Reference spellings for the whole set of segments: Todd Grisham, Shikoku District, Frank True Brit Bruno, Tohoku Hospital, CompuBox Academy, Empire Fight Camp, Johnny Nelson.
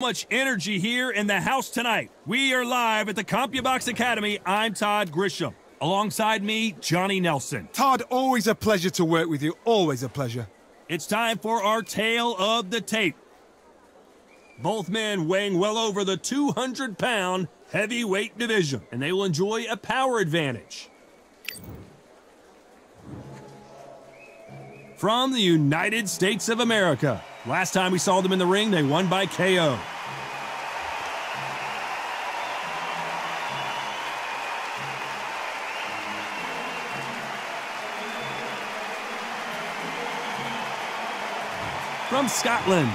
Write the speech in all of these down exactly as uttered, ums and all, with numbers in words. Much energy here in the house tonight. We are live at the CompuBox Academy. I'm Todd Grisham. Alongside me, Johnny Nelson. Todd, always a pleasure to work with you. Always a pleasure. It's time for our tale of the tape. Both men weighing well over the two hundred pound heavyweight division, and they will enjoy a power advantage. From the United States of America. Last time we saw them in the ring, they won by K O. From Scotland.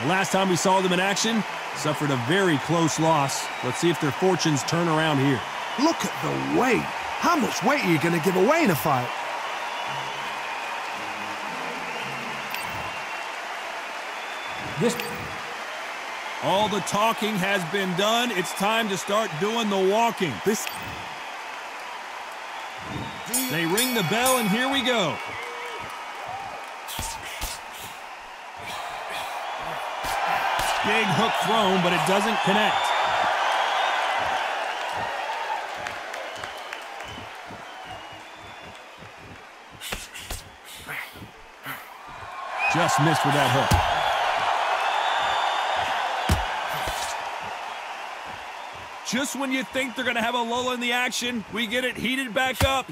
The last time we saw them in action, suffered a very close loss. Let's see if their fortunes turn around here. Look at the weight. How much weight are you going to give away in a fight? This... All the talking has been done. It's time to start doing the walking. This... They ring the bell, and here we go. Big hook thrown, but it doesn't connect. Just missed with that hook. Just when you think they're going to have a lull in the action, we get it heated back up.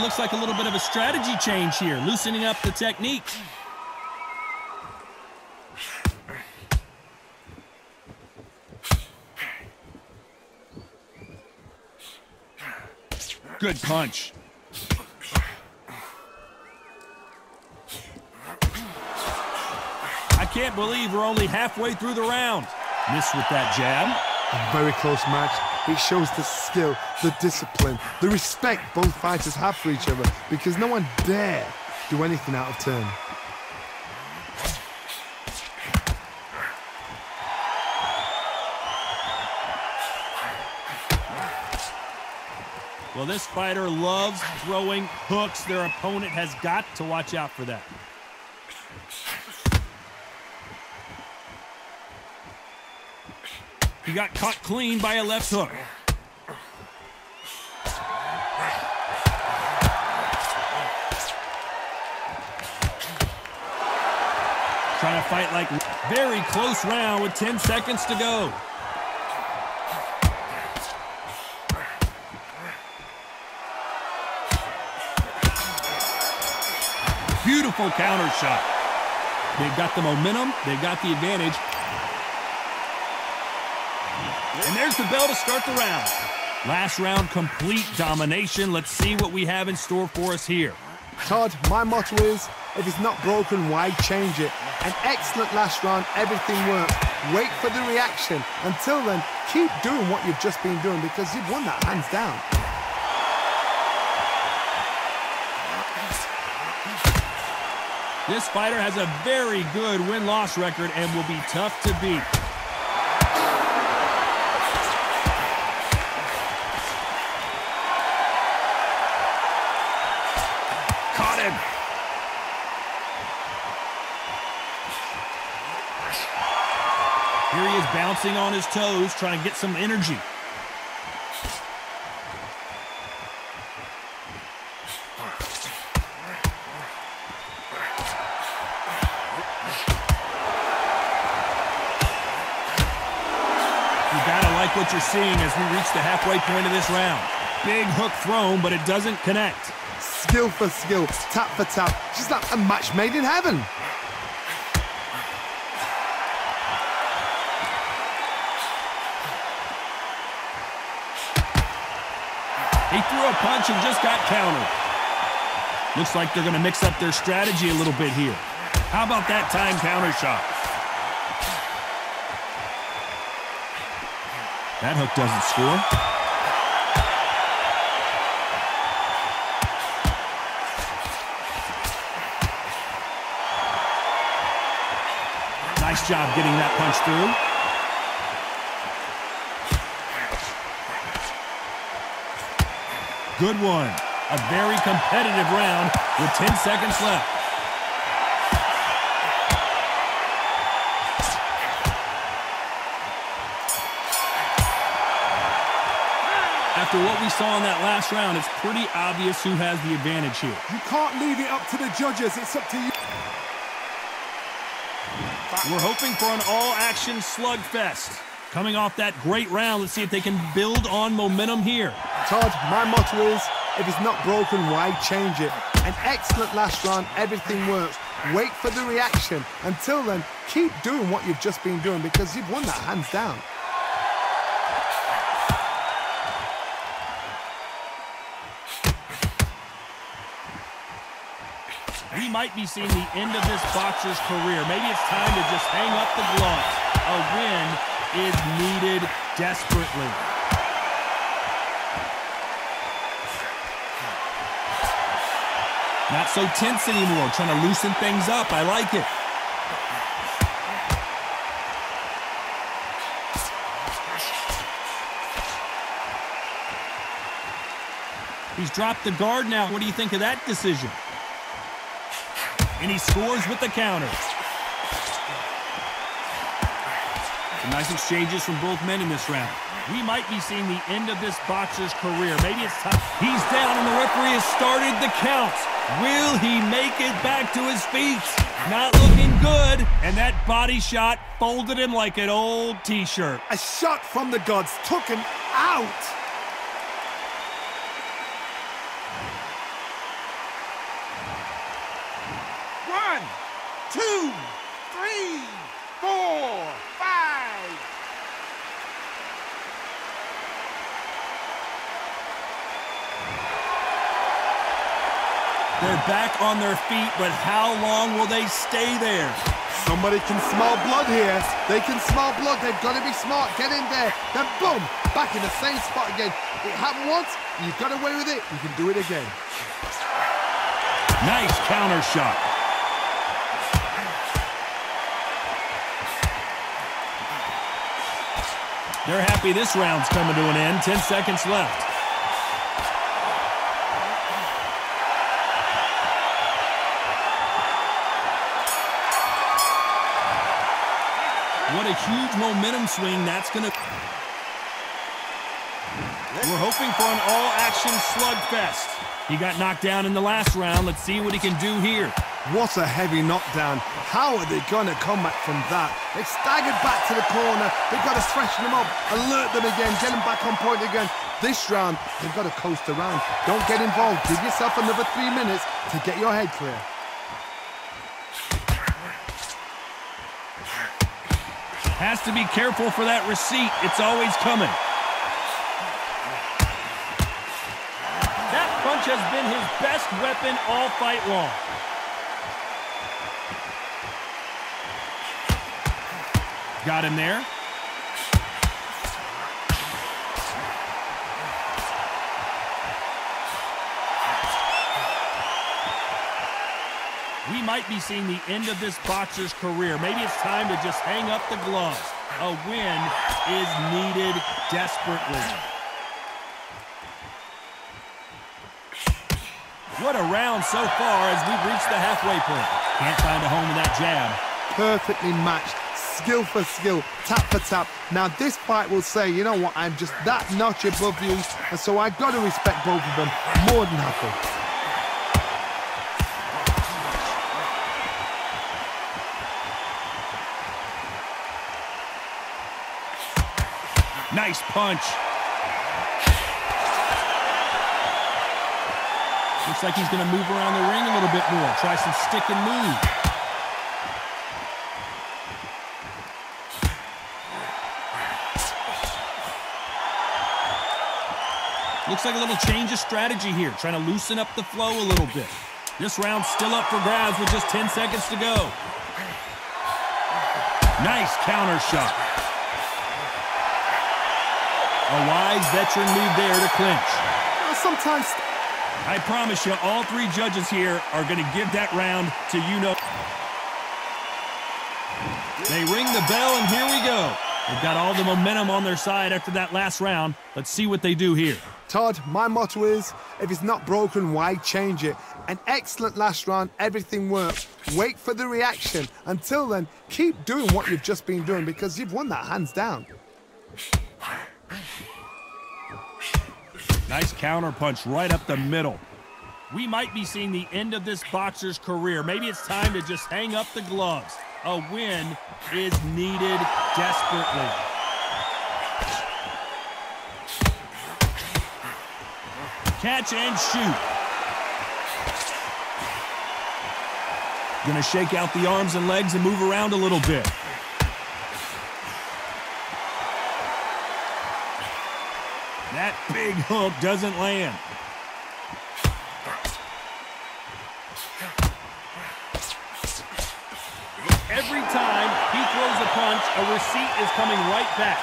Looks like a little bit of a strategy change here, loosening up the technique. Good punch. I can't believe we're only halfway through the round. Missed with that jab. A very close match. It shows the skill, the discipline, the respect both fighters have for each other, because no one dare do anything out of turn. Well, this fighter loves throwing hooks. Their opponent has got to watch out for that. He got caught clean by a left hook. Trying to fight like very close round with ten seconds to go. Beautiful counter shot. They've got the momentum. They've got the advantage. And there's the bell to start the round. Last round, complete domination. Let's see what we have in store for us here. Todd, my motto is, if it's not broken, why change it? An excellent last round. Everything works. Wait for the reaction. Until then, keep doing what you've just been doing, because you've won that hands down. This fighter has a very good win-loss record and will be tough to beat. Caught him. Here he is bouncing on his toes, trying to get some energy. What you're seeing as we reach the halfway point of this round. Big hook thrown, but it doesn't connect. Skill for skill, tap for tap. Just like a match made in heaven. He threw a punch and just got countered. Looks like they're going to mix up their strategy a little bit here. How about that time counter shot? That hook doesn't score. Nice job getting that punch through. Good one. A very competitive round with ten seconds left. After what we saw in that last round, it's pretty obvious who has the advantage here. You can't leave it up to the judges. It's up to you. We're hoping for an all-action slugfest. Coming off that great round, let's see if they can build on momentum here. Todd, my motto is, if it's not broken, why change it? An excellent last round, everything works. Wait for the reaction. Until then, keep doing what you've just been doing because you've won that hands down. We might be seeing the end of this boxer's career. Maybe it's time to just hang up the gloves. A win is needed desperately. Not so tense anymore. Trying to loosen things up. I like it. He's dropped the guard now. What do you think of that decision? And he scores with the counter. Some nice exchanges from both men in this round. We might be seeing the end of this boxer's career. Maybe it's time. He's down and the referee has started the count. Will he make it back to his feet? Not looking good. And that body shot folded him like an old t-shirt. A shot from the gods took him out. Two, three, four, five. They're back on their feet, but how long will they stay there? Somebody can smell blood here. They can smell blood. They've got to be smart. Get in there. Then boom, back in the same spot again. It happened once. You got away with it. You can do it again. Nice counter shot. They're happy this round's coming to an end. Ten seconds left. What a huge momentum swing that's going to... We're hoping for an all-action slugfest. He got knocked down in the last round. Let's see what he can do here. What a heavy knockdown. How are they going to come back from that? They staggered back to the corner. They've got to freshen them up, alert them again, get them back on point again. This round, they've got to coast around. Don't get involved. Give yourself another three minutes to get your head clear. Has to be careful for that receipt. It's always coming. That punch has been his best weapon all fight long. Got him there. We might be seeing the end of this boxer's career. Maybe it's time to just hang up the gloves. A win is needed desperately. What a round so far as we've reached the halfway point. Can't find a home with that jab. Perfectly matched. Skill for skill, tap for tap. Now this fight will say, you know what, I'm just that notch above you, and so I got to respect both of them more than happy. Nice punch. Looks like he's going to move around the ring a little bit more. Try some stick and move. Looks like a little change of strategy here, trying to loosen up the flow a little bit. This round's still up for grabs with just ten seconds to go. Nice counter shot. A wise veteran move there to clinch. Sometimes... I promise you, all three judges here are going to give that round to you know. They ring the bell, and here we go. They've got all the momentum on their side after that last round. Let's see what they do here. Todd, my motto is, if it's not broken, why change it? An excellent last round, everything worked. Wait for the reaction. Until then, keep doing what you've just been doing because you've won that hands down. Nice counter punch right up the middle. We might be seeing the end of this boxer's career. Maybe it's time to just hang up the gloves. A win is needed desperately. Catch and shoot. Gonna shake out the arms and legs and move around a little bit. That big hook doesn't land. Every time he throws a punch, a receipt is coming right back.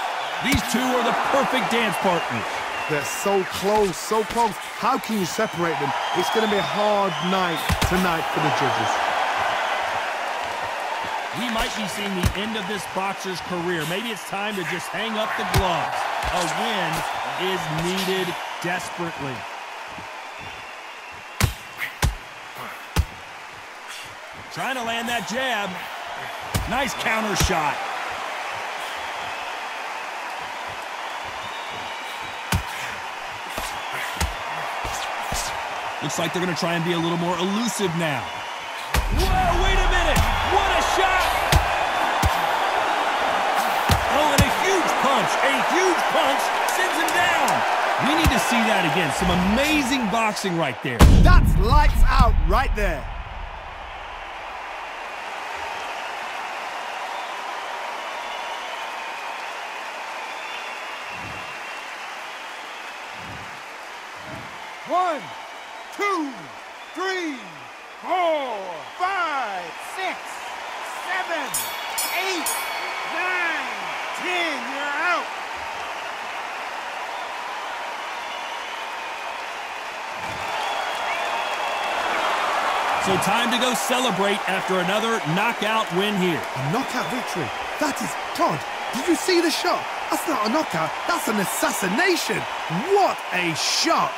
These two are the perfect dance partners. They're so close, so close. How can you separate them? It's going to be a hard night tonight for the judges. We might be seeing the end of this boxer's career. Maybe it's time to just hang up the gloves. A win is needed desperately. Trying to land that jab. Nice counter shot. Looks like they're going to try and be a little more elusive now. Whoa, wait a minute. What a shot. Oh, and a huge punch. A huge punch sends him down. We need to see that again. Some amazing boxing right there. That's lights out right there. One, two, three, four, five, six, seven, eight, nine, ten. You're out. So time to go celebrate after another knockout win here. A knockout victory. That is, Todd, did you see the shot? That's not a knockout. That's an assassination. What a shot.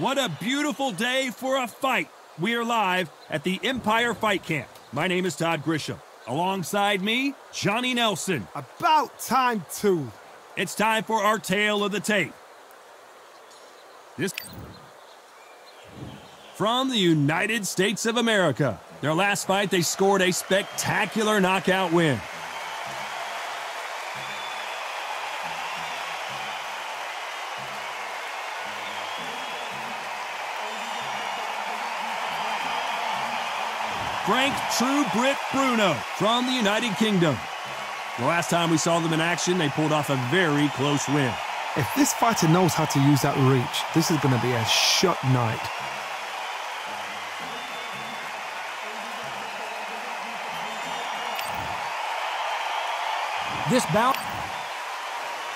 What a beautiful day for a fight. We are live at the Empire Fight Camp. My name is Todd Grisham. Alongside me, Johnny Nelson. About time to. It's time for our tale of the tape. This from the United States of America. Their last fight, they scored a spectacular knockout win. Frank True Brit Bruno from the United Kingdom. The last time we saw them in action, they pulled off a very close win. If this fighter knows how to use that reach, this is going to be a shut night. This bout...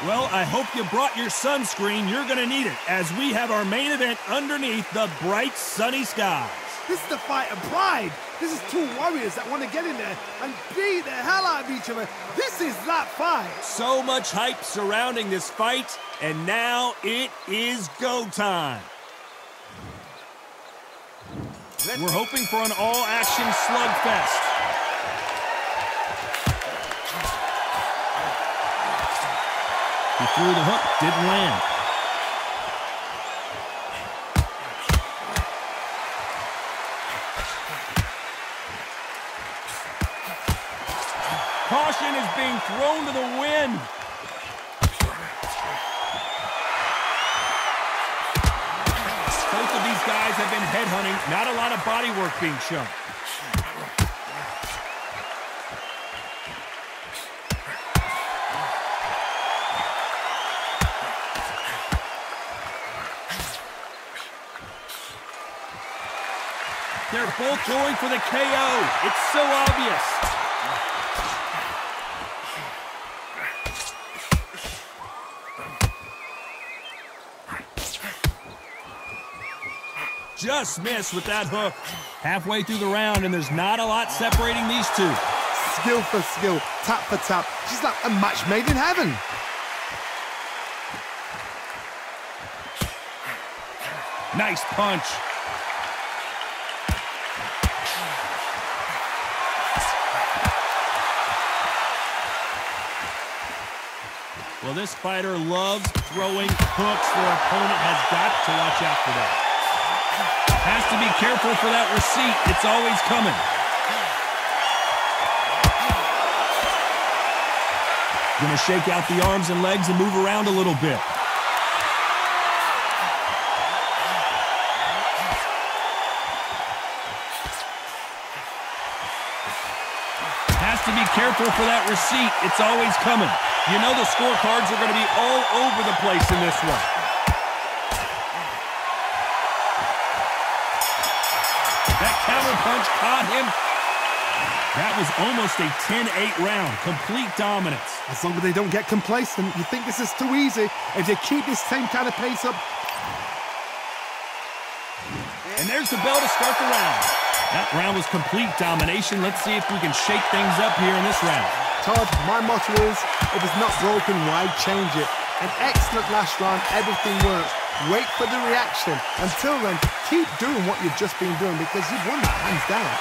Well, I hope you brought your sunscreen. You're going to need it as we have our main event underneath the bright, sunny skies. This is the fight of pride. This is two warriors that want to get in there and beat the hell out of each other. This is that fight. So much hype surrounding this fight, and now it is go time. We're hoping for an all-action slugfest. He threw the hook, didn't land. Caution is being thrown to the wind. Both of these guys have been headhunting. Not a lot of body work being shown. They're both going for the K O. It's so obvious. Just missed with that hook. Halfway through the round, and there's not a lot separating these two. Skill for skill, tap for tap. She's like a match made in heaven. Nice punch. Well, this fighter loves throwing hooks. Their opponent has got to watch out for that. Has to be careful for that receipt. It's always coming. Gonna shake out the arms and legs and move around a little bit. Has to be careful for that receipt. It's always coming. You know the scorecards are going to be all over the place in this one. That counterpunch caught him. That was almost a ten eight round, complete dominance. As long as they don't get complacent, you think this is too easy. If they keep this same kind of pace up... And there's the bell to start the round. That round was complete domination. Let's see if we can shake things up here in this round. Todd, my motto is, if it's not broken, why change it? An excellent last round, everything works. Wait for the reaction. Until then, keep doing what you've just been doing because you've won that hands down.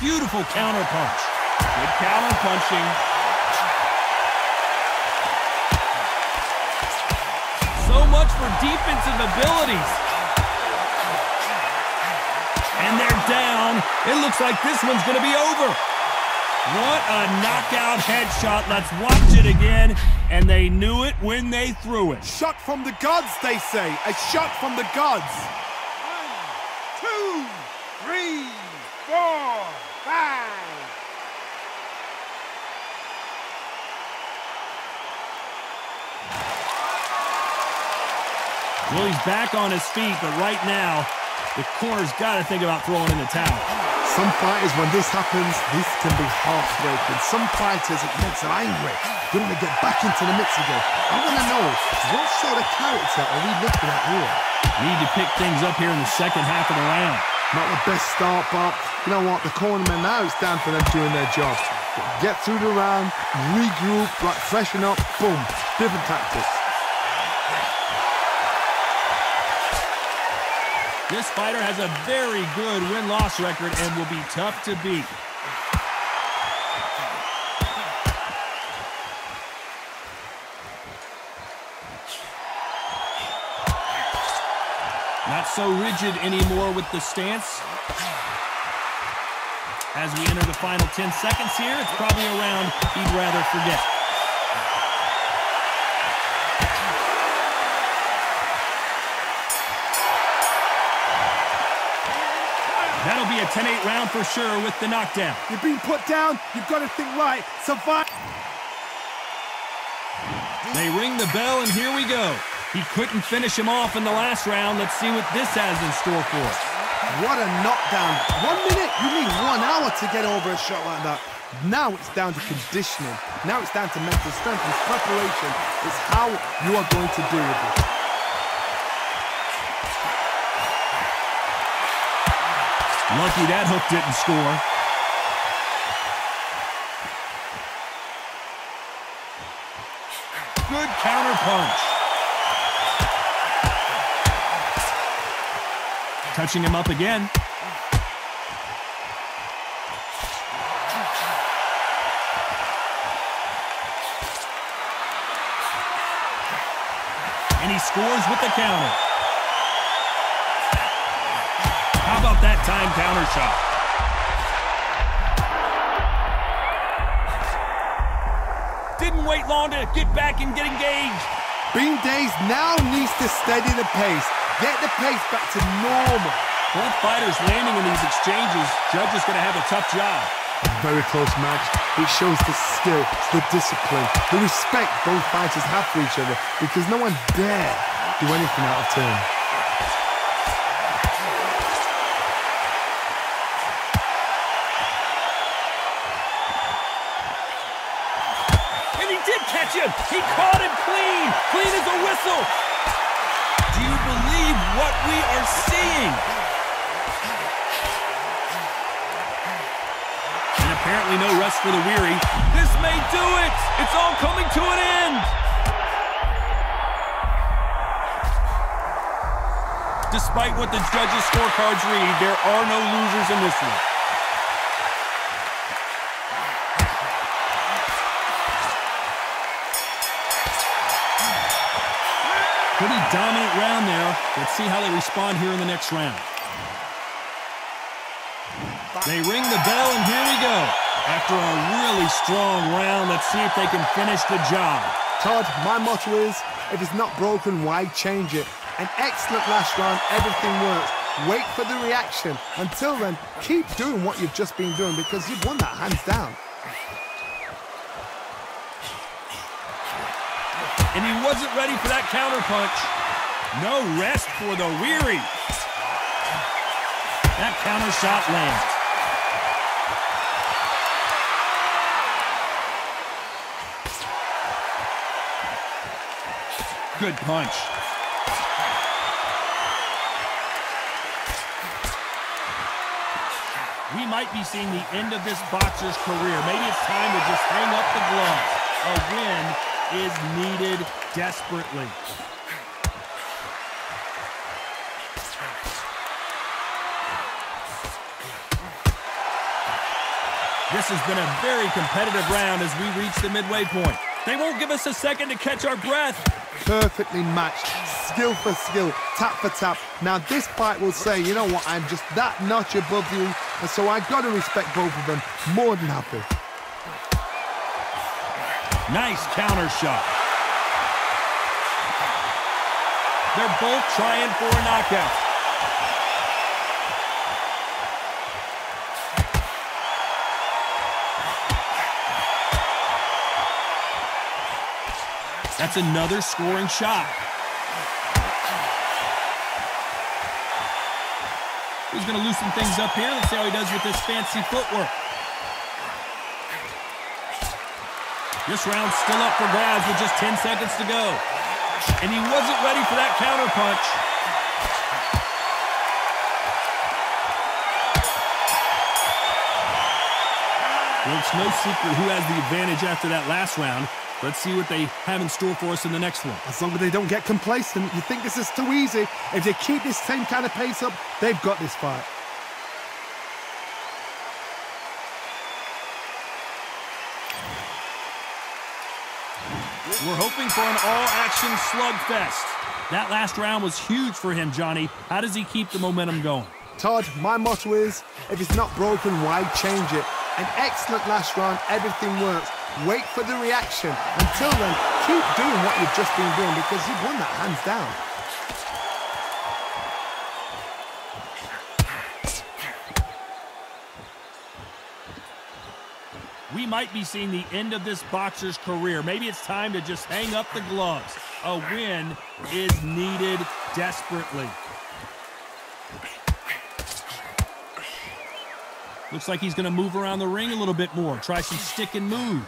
Beautiful counter punch. Good counter punching. For defensive abilities. And they're down. It looks like this one's going to be over. What a knockout headshot. Let's watch it again. And they knew it when they threw it. Shot from the gods, they say. A shot from the gods. One, two, three, four, five. Well, he's back on his feet, but right now, the corner's got to think about throwing in the towel. Some fighters, when this happens, this can be heartbreaking. Some fighters, it makes them angry. They want to get back into the mix again. I want to know, what sort of character are we looking at here? Need to pick things up here in the second half of the round. Not the best start, but you know what? The cornermen, now it's down for them doing their job. Get through the round, regroup, like, freshen up, boom, different tactics. This fighter has a very good win-loss record and will be tough to beat. Not so rigid anymore with the stance. As we enter the final ten seconds here, it's probably a round he'd rather forget. a ten eight round for sure with the knockdown. You're being put down, you've got to think right. Survive. They ring the bell, and here we go. He couldn't finish him off in the last round. Let's see what this has in store for us. What a knockdown. One minute, you need one hour to get over a shot like that. Now it's down to conditioning. Now it's down to mental strength and preparation. It's how you are going to deal with it. Lucky that hook didn't score. Good counter punch. Touching him up again. And he scores with the counter. How about that time counter shot? Didn't wait long to get back and get engaged. Bean Days now needs to steady the pace. Get the pace back to normal. Both fighters landing in these exchanges. Judge is going to have a tough job. Very close match. It shows the skill, the discipline, the respect both fighters have for each other, because no one dare do anything out of turn. And he did catch him. He caught him clean. Clean as a whistle. Do you believe what we are seeing? Apparently no rest for the weary. This may do it! It's all coming to an end! Despite what the judges' scorecards read, there are no losers in this one. Pretty dominant round there. Let's see how they respond here in the next round. They ring the bell, and here we go. After a really strong round, let's see if they can finish the job. Todd, my motto is, if it's not broken, why change it? An excellent last round, everything works. Wait for the reaction. Until then, keep doing what you've just been doing, because you've won that hands down. And he wasn't ready for that counterpunch. No rest for the weary. That counter shot lands. Good punch. We might be seeing the end of this boxer's career. Maybe it's time to just hang up the gloves. A win is needed desperately. This has been a very competitive round as we reach the midway point. They won't give us a second to catch our breath. Perfectly matched, skill for skill, tap for tap. Now this fight will say, you know what, I'm just that notch above you, and so I got to respect both of them. More than happy. Nice counter shot. They're both trying for a knockout. That's another scoring shot. He's going to loosen things up here. Let's see how he does with this fancy footwork. This round's still up for grabs with just ten seconds to go. And he wasn't ready for that counterpunch. Well, it's no secret who has the advantage after that last round. Let's see what they have in store for us in the next one. As long as they don't get complacent, you think this is too easy. If they keep this same kind of pace up, they've got this fight. We're hoping for an all-action slugfest. That last round was huge for him, Johnny. How does he keep the momentum going? Todd, my motto is, if it's not broken, why change it? An excellent last round, everything works. Wait for the reaction. Until then, keep doing what you've just been doing, because you've won that hands down. we might be seeing the end of this boxer's career. Maybe it's time to just hang up the gloves. A win is needed desperately. Looks like he's going to move around the ring a little bit more. Try some stick and move.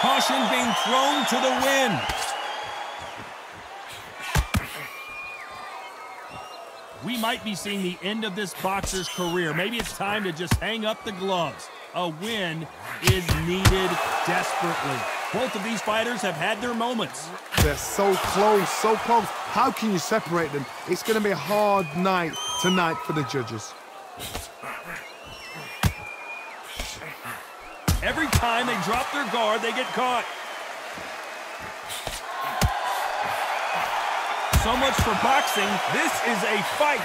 Caution being thrown to the wind. We might be seeing the end of this boxer's career. Maybe it's time to just hang up the gloves. A win is needed desperately. Both of these fighters have had their moments. They're so close, so close. How can you separate them? It's going to be a hard night tonight for the judges. Every time they drop their guard, they get caught. So much for boxing. This is a fight.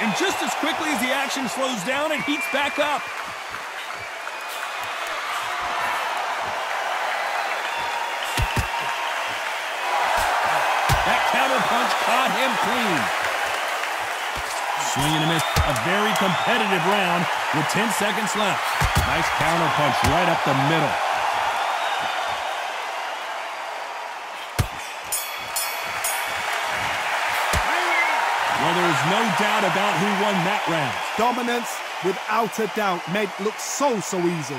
And just as quickly as the action slows down, it heats back up. That counterpunch caught him clean. Swing and a miss. A very competitive round with ten seconds left. Nice counterpunch right up the middle. Well, there is no doubt about who won that round. Dominance, without a doubt, made it look so, so easy.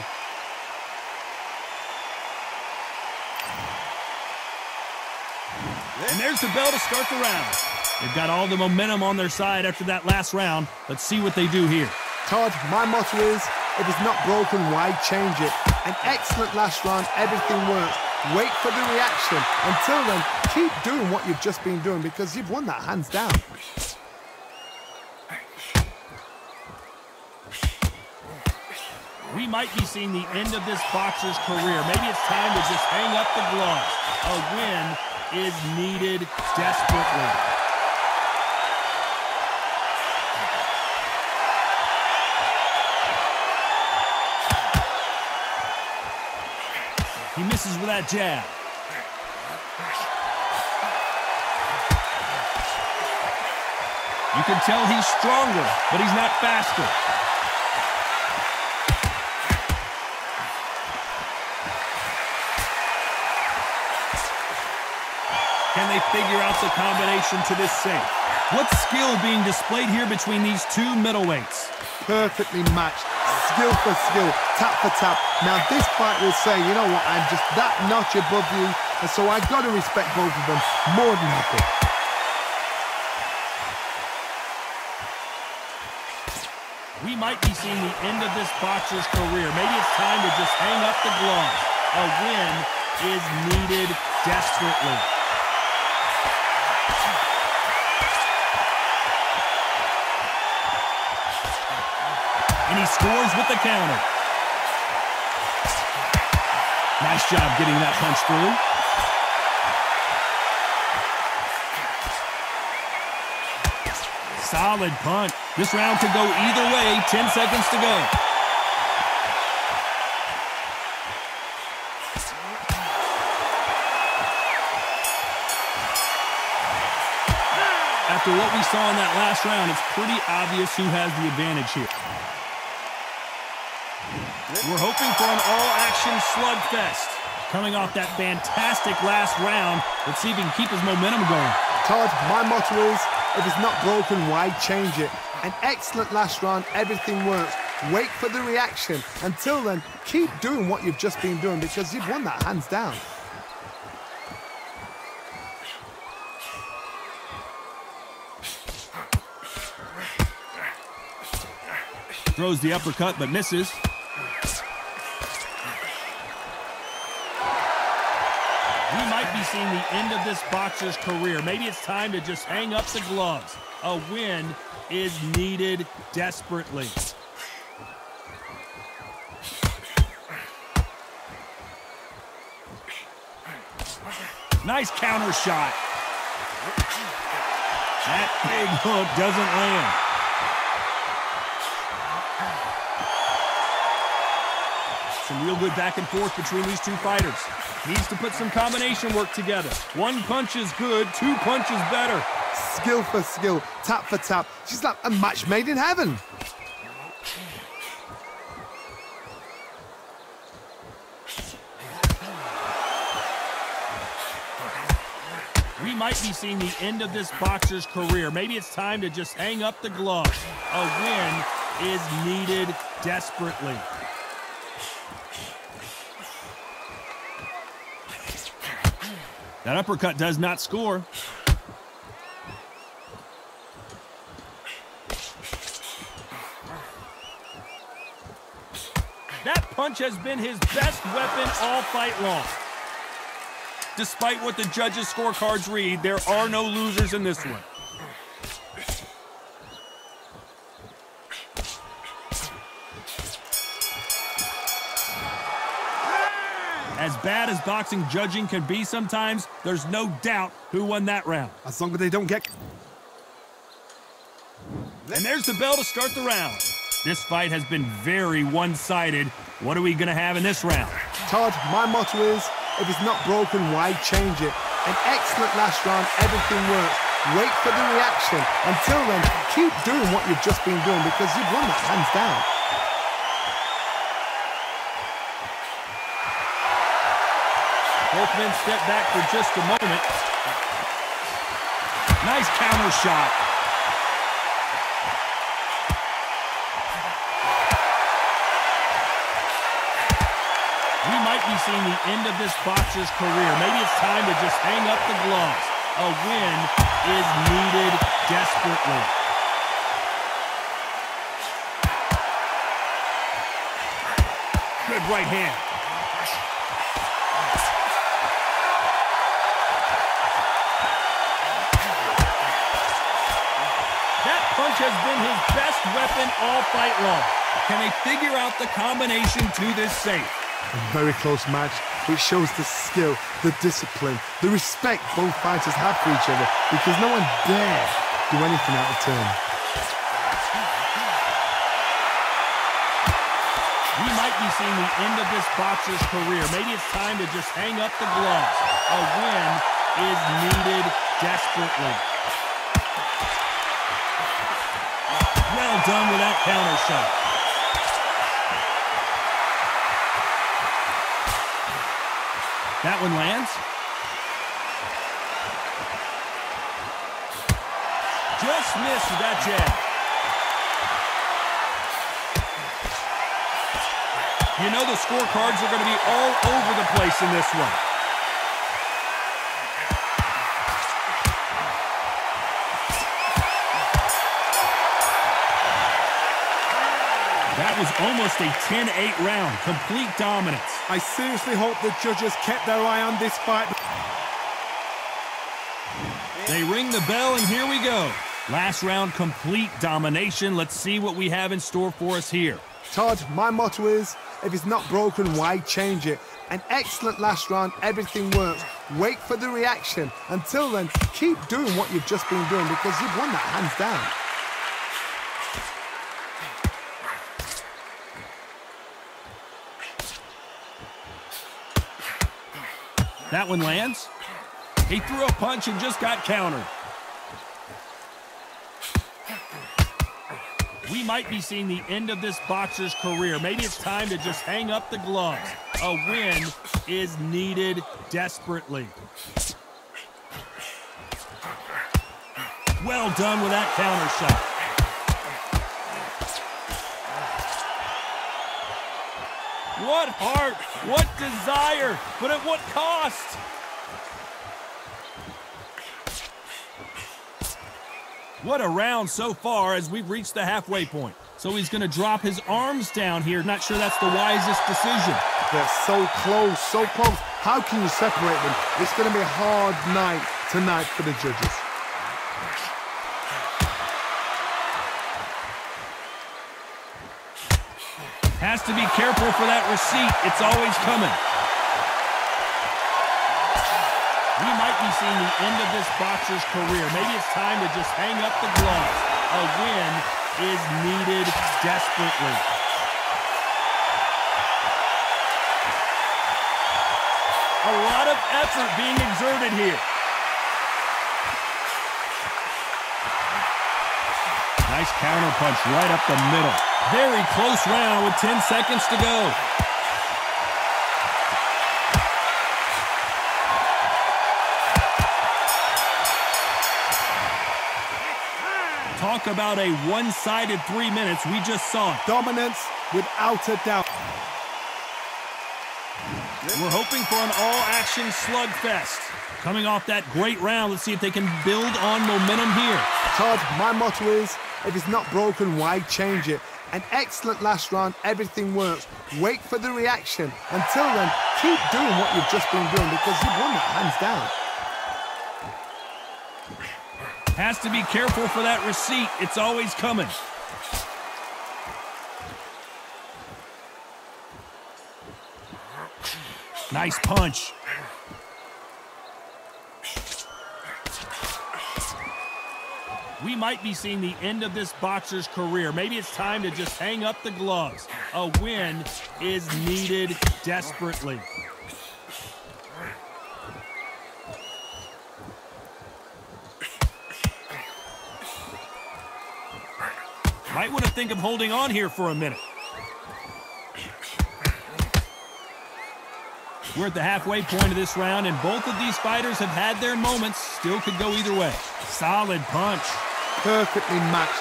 And there's the bell to start the round. They've got all the momentum on their side after that last round. Let's see what they do here. Todd, my motto is, if it's not broken, why change it? An excellent last round, everything works. Wait for the reaction. Until then, keep doing what you've just been doing because you've won that hands down. We might be seeing the end of this boxer's career. Maybe it's time to just hang up the gloves. A win is needed desperately. He misses with that jab. You can tell he's stronger, but he's not faster. Can they figure out the combination to this save? What skill being displayed here between these two middleweights? Perfectly matched, skill for skill, tap for tap. Now this fight will say, you know what, I'm just that notch above you, and so I've got to respect both of them more than happy. We might be seeing the end of this boxer's career. Maybe it's time to just hang up the gloves. A win is needed desperately. And he scores with the counter. Nice job getting that punch through. Solid punt. This round could go either way. Ten seconds to go. After what we saw in that last round, it's pretty obvious who has the advantage here. We're hoping for an all-action slugfest. Coming off that fantastic last round, let's see if he can keep his momentum going. Todd, my motto is, if it's not broken, why change it? An excellent last round, everything works. Wait for the reaction. Until then, keep doing what you've just been doing because you've won that hands down. Throws the uppercut but misses. We might be seeing the end of this boxer's career. Maybe it's time to just hang up the gloves. A win is needed desperately. Nice counter shot. That big hook doesn't land. Some real good back and forth between these two fighters. Needs to put some combination work together. One punch is good, two punches better. Skill for skill, tap for tap. She's like a match made in heaven. We might be seeing the end of this boxer's career. Maybe it's time to just hang up the gloves. A win is needed desperately. That uppercut does not score. That punch has been his best weapon all fight long. Despite what the judges' scorecards read, there are no losers in this one. As bad as boxing judging can be sometimes, there's no doubt who won that round. As long as they don't get... And there's the bell to start the round. This fight has been very one-sided. What are we going to have in this round? Todd, my motto is, if it's not broken, why change it? An excellent last round, everything works. Wait for the reaction. Until then, keep doing what you've just been doing because you've won that hands down. Both men step back for just a moment. Nice counter shot. We might be seeing the end of this boxer's career. Maybe it's time to just hang up the gloves. A win is needed desperately. Good right hand. Has been his best weapon all fight long. Can they figure out the combination to this safe? A very close match, which shows the skill, the discipline, the respect both fighters have for each other, because no one dare do anything out of turn. We might be seeing the end of this boxer's career. Maybe it's time to just hang up the gloves. A win is needed desperately. Well done with that counter shot. That one lands. Just missed that jab. You know the scorecards are going to be all over the place in this one. That was almost a ten eight round, complete dominance. I seriously hope the judges kept their eye on this fight. They ring the bell, and here we go. Last round, complete domination. Let's see what we have in store for us here. Todd, my motto is, if it's not broken, why change it? An excellent last round, everything works. Wait for the reaction. Until then, keep doing what you've just been doing because you've won that hands down. That one lands. He threw a punch and just got countered. We might be seeing the end of this boxer's career. Maybe it's time to just hang up the gloves. A win is needed desperately. Well done with that counter shot. What heart, what desire, but at what cost? What a round so far as we've reached the halfway point. So he's going to drop his arms down here. Not sure that's the wisest decision. They're so close, so close. How can you separate them? It's going to be a hard night tonight for the judges. Has to be careful for that receipt. It's always coming. We might be seeing the end of this boxer's career. Maybe it's time to just hang up the gloves. A win is needed desperately. A lot of effort being exerted here. Nice counter punch right up the middle. Very close round with ten seconds to go. Talk about a one-sided three minutes. We just saw dominance without a doubt. We're hoping for an all-action slugfest. Coming off that great round, let's see if they can build on momentum here. Todd, my motto is, if it's not broken, why change it? An excellent last round, everything works. Wait for the reaction. Until then, keep doing what you've just been doing because you've won it hands down. Has to be careful for that receipt. It's always coming. Nice punch. We might be seeing the end of this boxer's career. Maybe it's time to just hang up the gloves. A win is needed desperately. Might want to think of holding on here for a minute. We're at the halfway point of this round, and both of these fighters have had their moments. Still could go either way. Solid punch. Perfectly matched,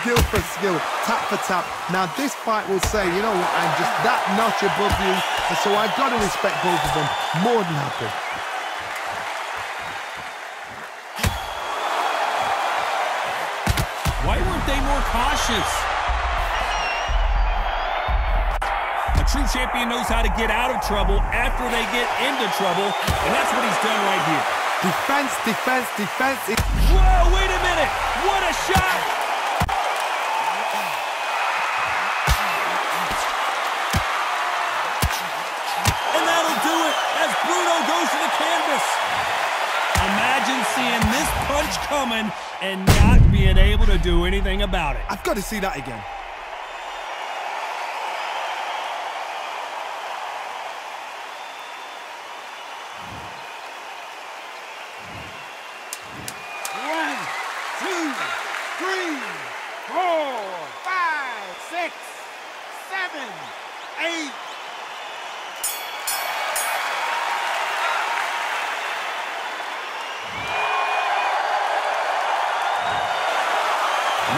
skill for skill, tap for tap. Now this fight will say, you know what, I'm just that notch above you, and so I've got to respect both of them more than happy. Why weren't they more cautious? A true champion knows how to get out of trouble after they get into trouble, and that's what he's done right here. Defense, defense, defense. Whoa, wait a minute. What a shot. And that'll do it as Bruno goes to the canvas. Imagine seeing this punch coming and not being able to do anything about it. I've got to see that again.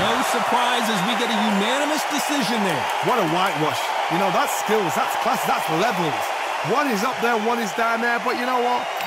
No surprise as we get a unanimous decision there. What a whitewash. You know, that's skills, that's class, that's levels. One is up there, one is down there, but you know what?